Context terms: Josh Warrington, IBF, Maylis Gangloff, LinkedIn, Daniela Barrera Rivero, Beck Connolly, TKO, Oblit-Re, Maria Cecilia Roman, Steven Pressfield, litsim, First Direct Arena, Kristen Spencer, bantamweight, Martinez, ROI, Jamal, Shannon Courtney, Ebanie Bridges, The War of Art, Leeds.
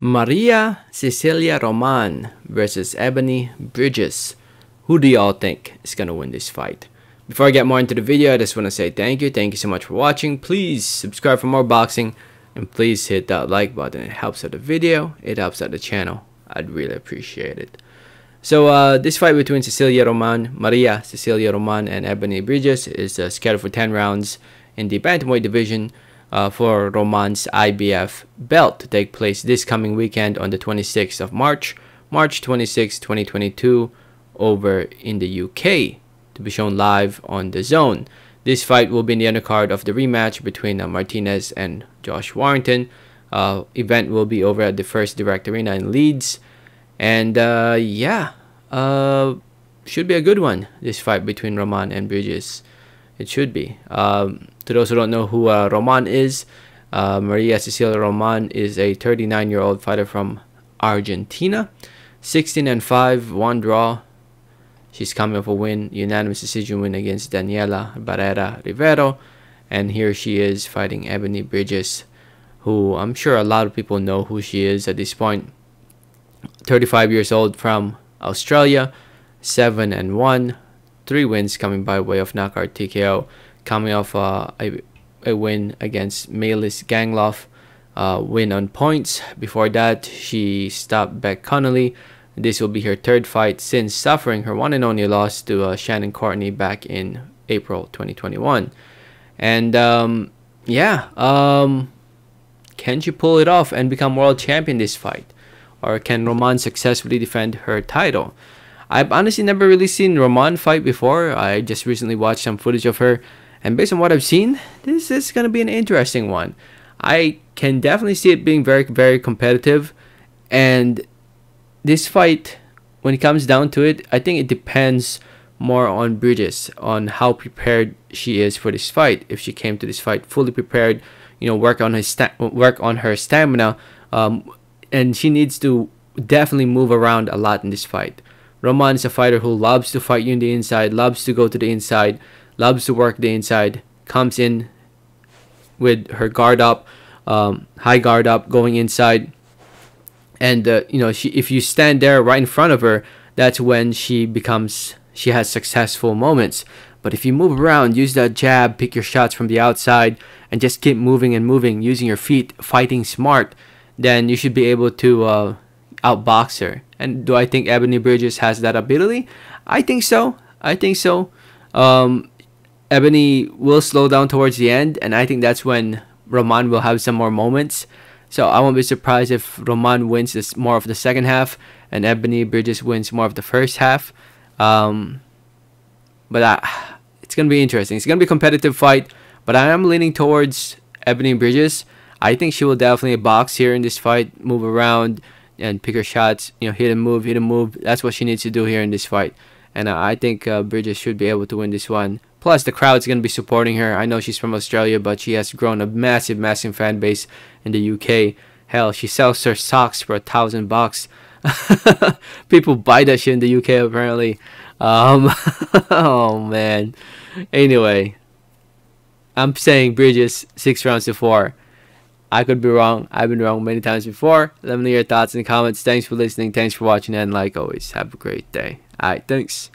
Maria Cecilia Roman versus Ebanie Bridges. Who do y'all think is going to win this fight? Before I get more into the video, I just want to say thank you so much for watching. Please subscribe for more boxing and please hit that like button. It helps out the video, it helps out the channel. I'd really appreciate it. So this fight between Maria Cecilia Roman and Ebanie Bridges is scheduled for 10 rounds in the bantamweight division. For Roman's IBF belt, to take place this coming weekend on the 26th of March 26, 2022 over in the UK, to be shown live on The Zone. This fight will be in the undercard of the rematch between Martinez and Josh Warrington. Event will be over at the First Direct Arena in Leeds, and should be a good one, this fight between Roman and Bridges. It should be. To those who don't know who Roman is, Maria Cecilia Roman is a 39-year-old fighter from Argentina, 16-5, one draw. She's coming off a win, unanimous decision win against Daniela Barrera Rivero, and here she is fighting Ebanie Bridges, who I'm sure a lot of people know who she is at this point. 35 years old from Australia, 7-1. 3 wins coming by way of knockout TKO, coming off a win against Maylis Gangloff, win on points. Before that, she stopped Beck Connolly. This will be her third fight since suffering her one and only loss to Shannon Courtney back in April 2021. And can she pull it off and become world champion this fight? Or can Roman successfully defend her title? I've honestly never really seen Roman fight before. I just recently watched some footage of her, and based on what I've seen, this is going to be an interesting one. I can definitely see it being very, very competitive, and this fight, when it comes down to it, I think it depends more on Bridges, on how prepared she is for this fight. If she came to this fight fully prepared, you know, work on her stamina, and she needs to definitely move around a lot in this fight. Roman is a fighter who loves to fight you on the inside, loves to go to the inside, loves to work the inside, comes in with her guard up, high guard up, going inside. And, you know, if you stand there right in front of her, that's when she has successful moments. But if you move around, use that jab, pick your shots from the outside, and just keep moving and moving, using your feet, fighting smart, then you should be able to outbox her. And do I think Ebanie Bridges has that ability? I think so. Ebanie will slow down towards the end, and I think that's when Roman will have some more moments. So I won't be surprised if Roman wins this more of the second half, and Ebanie Bridges wins more of the first half. It's going to be interesting. It's going to be a competitive fight, but I am leaning towards Ebanie Bridges. I think she will definitely box here in this fight, move around, and pick her shots, you know, hit and move. That's what she needs to do here in this fight. And I think Bridges should be able to win this one. Plus, the crowd's going to be supporting her. I know she's from Australia, but she has grown a massive, massive fan base in the UK. Hell, she sells her socks for $1,000. People buy that shit in the UK, apparently. Oh, man. Anyway, I'm saying Bridges, 6-4. I could be wrong. I've been wrong many times before. Let me know your thoughts in the comments. Thanks for listening. Thanks for watching. And like always, have a great day. All right, thanks.